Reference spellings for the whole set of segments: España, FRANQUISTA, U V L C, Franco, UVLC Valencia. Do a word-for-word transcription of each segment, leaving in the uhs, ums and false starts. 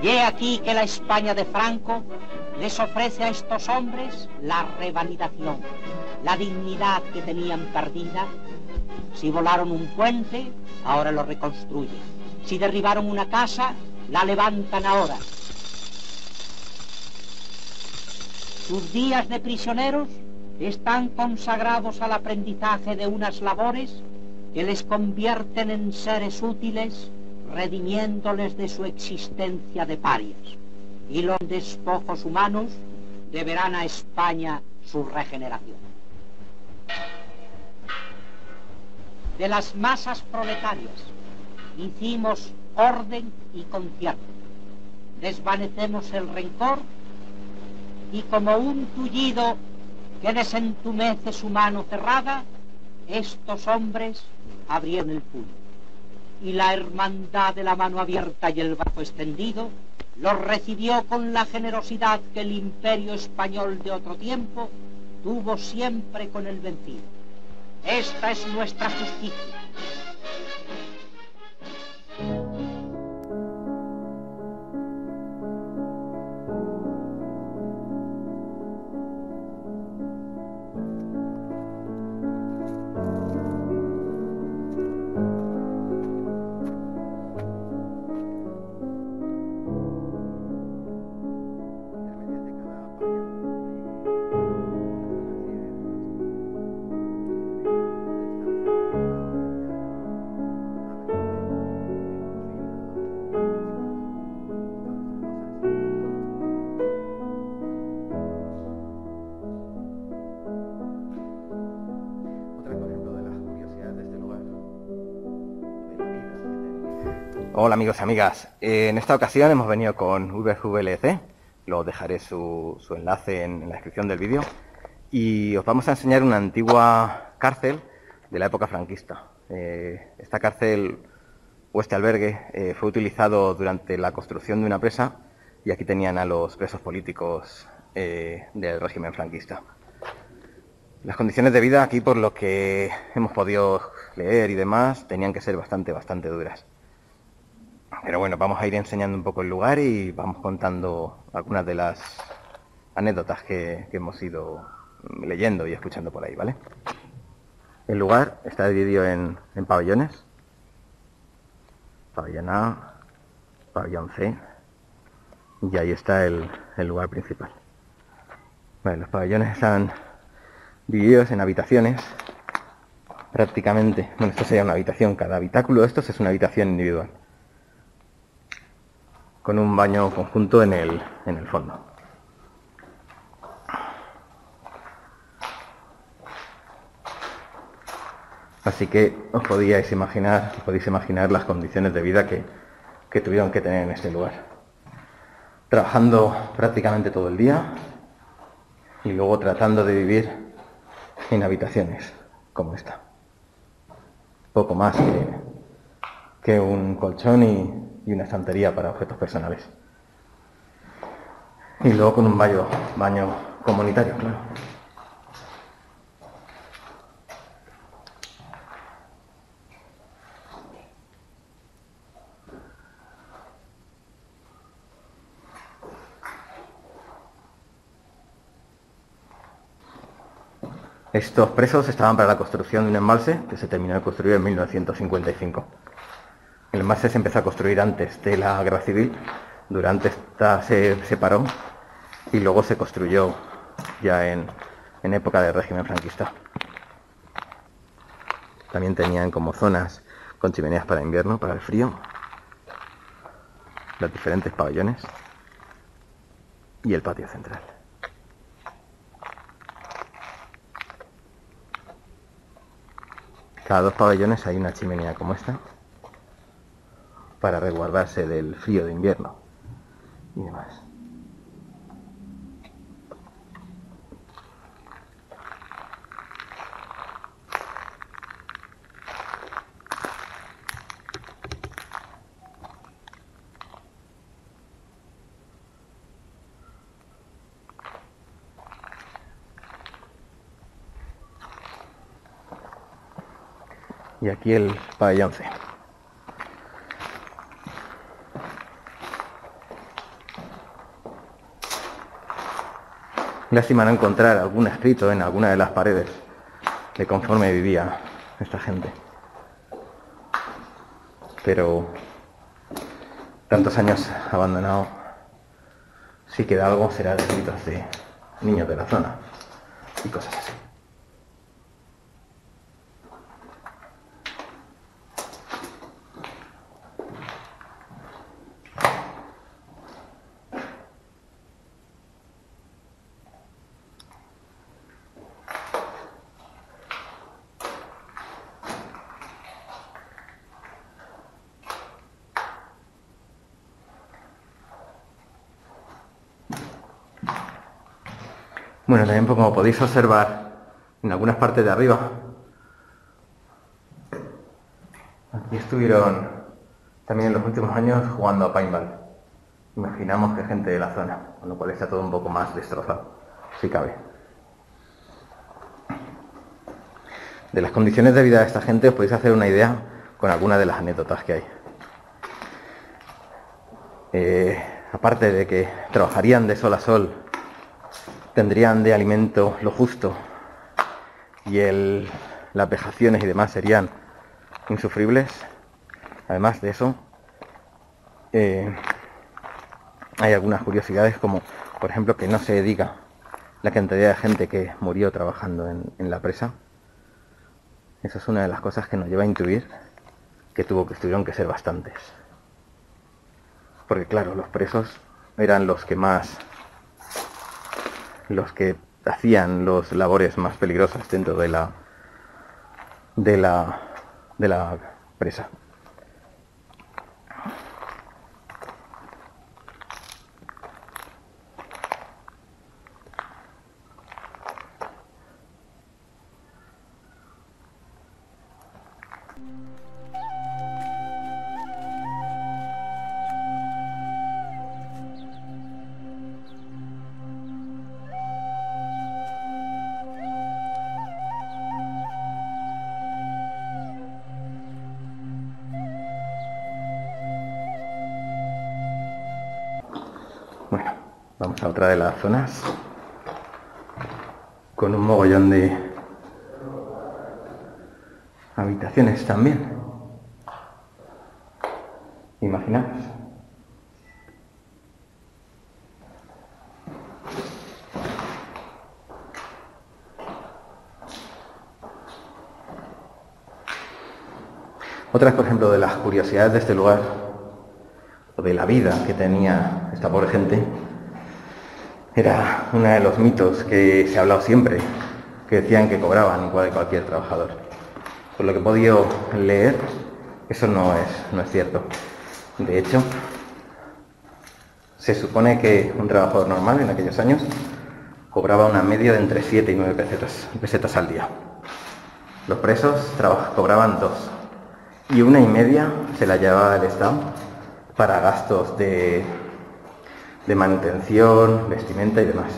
Y he aquí que la España de Franco les ofrece a estos hombres la revalidación, la dignidad que tenían perdida. Si volaron un puente, ahora lo reconstruyen. Si derribaron una casa, la levantan ahora. Sus días de prisioneros están consagrados al aprendizaje de unas labores que les convierten en seres útiles, redimiéndoles de su existencia de parias. Y los despojos humanos deberán a España su regeneración. De las masas proletarias hicimos orden y concierto. Desvanecemos el rencor y, como un tullido que desentumece su mano cerrada, estos hombres abrieron el puño. Y la hermandad de la mano abierta y el brazo extendido los recibió con la generosidad que el imperio español de otro tiempo tuvo siempre con el vencido. Esta es nuestra justicia. Hola amigos y amigas, eh, en esta ocasión hemos venido con U V L C, lo dejaré su, su enlace en, en la descripción del vídeo, y os vamos a enseñar una antigua cárcel de la época franquista. Eh, esta cárcel o este albergue eh, fue utilizado durante la construcción de una presa y aquí tenían a los presos políticos eh, del régimen franquista. Las condiciones de vida aquí, por lo que hemos podido leer y demás, tenían que ser bastante, bastante duras. Pero bueno, vamos a ir enseñando un poco el lugar y vamos contando algunas de las anécdotas que, que hemos ido leyendo y escuchando por ahí, ¿vale? El lugar está dividido en, en pabellones. Pabellón A, pabellón C, y ahí está el, el lugar principal. Bueno, los pabellones están divididos en habitaciones, prácticamente. Bueno, esto sería una habitación. Cada habitáculo de estos es una habitación individual, con un baño conjunto en el, en el fondo. Así que os podíais imaginar, os podéis imaginar las condiciones de vida que, que tuvieron que tener en este lugar. Trabajando prácticamente todo el día y luego tratando de vivir en habitaciones como esta. Poco más que, que un colchón y... y una estantería para objetos personales. Y luego con un baño, baño comunitario, claro. Estos presos estaban para la construcción de un embalse que se terminó de construir en mil novecientos cincuenta y cinco. El embalse se empezó a construir antes de la guerra civil, durante esta se separó y luego se construyó ya en, en época del régimen franquista. También tenían como zonas con chimeneas para invierno, para el frío, los diferentes pabellones y el patio central. Cada dos pabellones hay una chimenea como esta, para resguardarse del frío de invierno y demás. y aquí el pabellón C. Lástima no encontrar algún escrito en alguna de las paredes de conforme vivía esta gente. Pero tantos años abandonado, si queda algo será de escritos de niños de la zona y cosas así. Bueno, también como podéis observar, en algunas partes de arriba, aquí estuvieron también en los últimos años jugando a paintball. Imaginamos que gente de la zona, con lo cual está todo un poco más destrozado, si cabe. De las condiciones de vida de esta gente os podéis hacer una idea con algunas de las anécdotas que hay. Eh, aparte de que trabajarían de sol a sol, tendrían de alimento lo justo y el, las vejaciones y demás serían insufribles. Además de eso, eh, hay algunas curiosidades, como por ejemplo que no se diga la cantidad de gente que murió trabajando en, en la presa. Esa es una de las cosas que nos lleva a intuir que tuvo que tuvieron que ser bastantes, porque claro, los presos eran los que más los que hacían los labores más peligrosas dentro de la de la de la presa. Vamos a otra de las zonas, con un mogollón de habitaciones también. Imaginaos. Otras, por ejemplo, de las curiosidades de este lugar, o de la vida que tenía esta pobre gente, era uno de los mitos que se ha hablado siempre, que decían que cobraban igual que cualquier trabajador. Por lo que he podido leer, eso no es, no es cierto. De hecho, se supone que un trabajador normal en aquellos años cobraba una media de entre siete y nueve pesetas, pesetas al día. Los presos cobraban dos, y una y media se la llevaba el Estado para gastos de... de manutención, vestimenta y demás,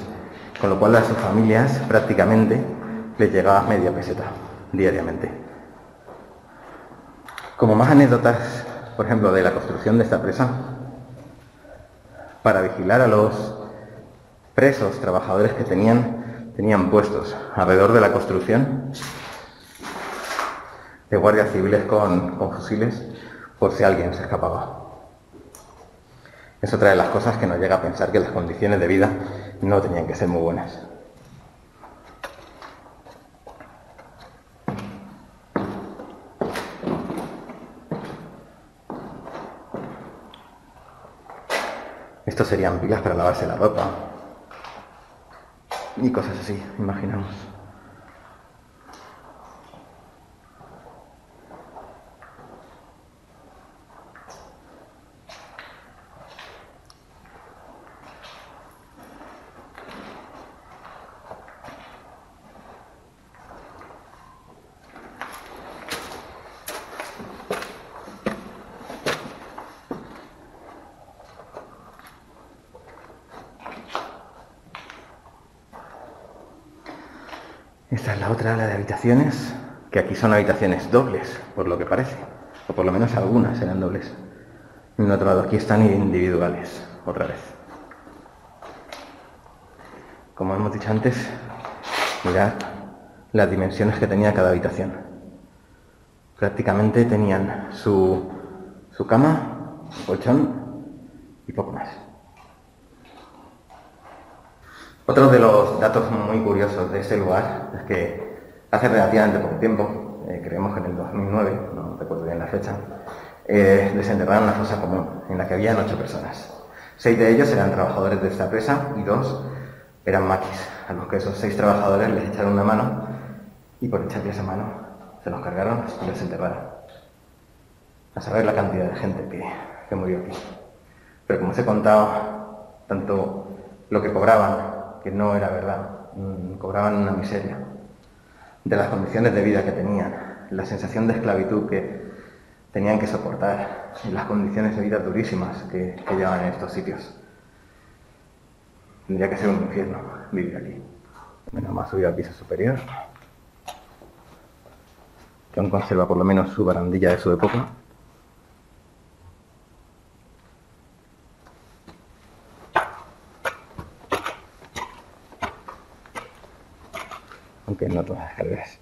con lo cual a sus familias prácticamente les llegaba media peseta diariamente. Como más anécdotas, por ejemplo, de la construcción de esta presa, para vigilar a los presos trabajadores que tenían, tenían puestos alrededor de la construcción de guardias civiles con, con fusiles, por si alguien se escapaba. Es otra de las cosas que nos llega a pensar que las condiciones de vida no tenían que ser muy buenas. Estos serían pilas para lavarse la ropa y cosas así, imaginamos. Esta es la otra, la de habitaciones, que aquí son habitaciones dobles, por lo que parece, o por lo menos algunas eran dobles. En otro lado aquí están individuales, otra vez. Como hemos dicho antes, mirad las dimensiones que tenía cada habitación. Prácticamente tenían su, su cama, su colchón y poco más. Otro de los datos muy curiosos de este lugar es que hace relativamente poco tiempo, eh, creemos que en el dos mil nueve, no recuerdo bien la fecha, eh, desenterraron una fosa común en la que habían ocho personas. Seis de ellos eran trabajadores de esta presa y dos eran maquis, a los que esos seis trabajadores les echaron una mano y por echarle esa mano se los cargaron y los enterraron. A saber la cantidad de gente que, que murió aquí. Pero como os he contado, tanto lo que cobraban, que no era verdad, mmm, cobraban una miseria, de las condiciones de vida que tenían, la sensación de esclavitud que tenían que soportar, y las condiciones de vida durísimas que, que llevaban en estos sitios. Tendría que ser un infierno vivir aquí. Bueno, más subido al piso superior, que aún conserva por lo menos su barandilla de su época. Aunque no todas las escaleras.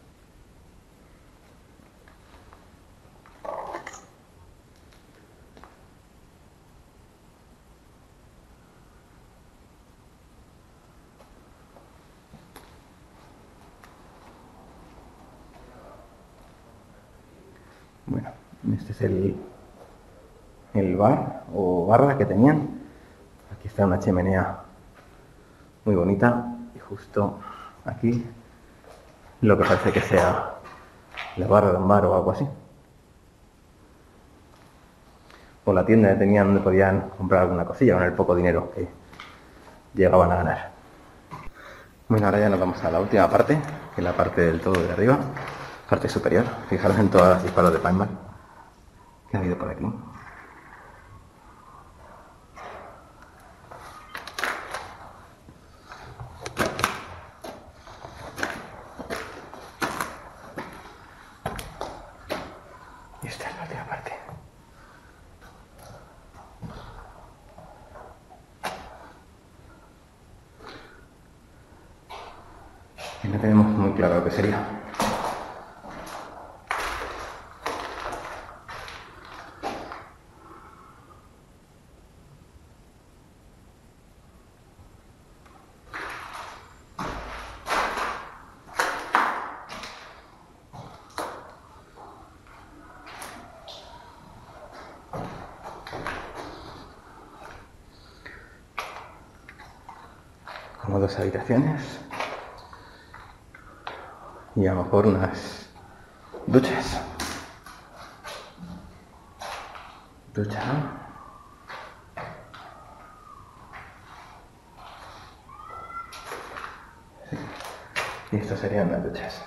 Bueno, este es el, el bar o barra que tenían. Aquí está una chimenea muy bonita y justo aquí lo que parece que sea la barra de un bar o algo así. O la tienda que tenían donde podían comprar alguna cosilla con el poco dinero que llegaban a ganar. Bueno, ahora ya nos vamos a la última parte, que es la parte del todo de arriba. Parte superior, fijaros en todas las disparos de paintball que ha habido por aquí. Y esta es la última parte. Y no tenemos muy claro lo que sería. Como dos habitaciones y a lo mejor unas duchas. Ducha. Sí. Y estas serían las duchas.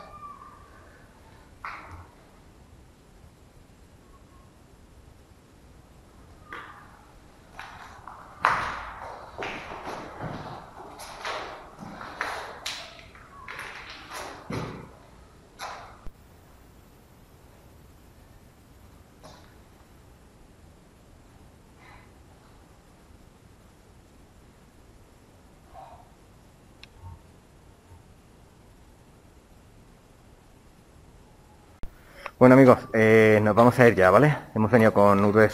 Bueno amigos, eh, nos vamos a ir ya, ¿vale? Hemos venido con U V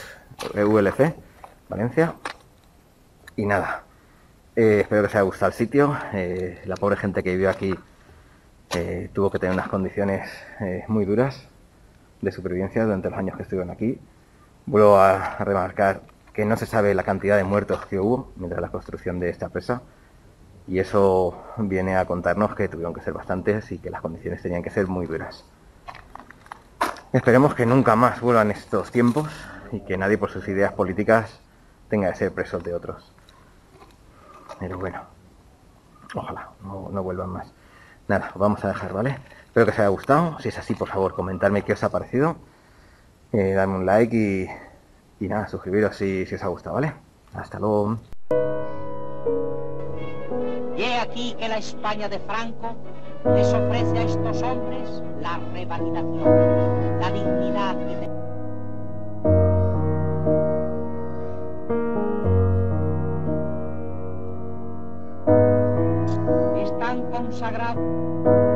L C Valencia y nada, eh, espero que os haya gustado el sitio. Eh, la pobre gente que vivió aquí eh, tuvo que tener unas condiciones eh, muy duras de supervivencia durante los años que estuvieron aquí. Vuelvo a remarcar que no se sabe la cantidad de muertos que hubo mientras la construcción de esta presa, y eso viene a contarnos que tuvieron que ser bastantes y que las condiciones tenían que ser muy duras. Esperemos que nunca más vuelvan estos tiempos y que nadie por sus ideas políticas tenga que ser presos de otros. Pero bueno, ojalá no, no vuelvan más. Nada, os vamos a dejar, ¿vale? Espero que os haya gustado. Si es así, por favor, comentadme qué os ha parecido. Eh, dadme un like y, y nada, suscribiros si, si os ha gustado, ¿vale? Hasta luego. Y he aquí que la España de Franco les ofrece a estos hombres la revalidación, la dignidad que tenían. Están consagrados.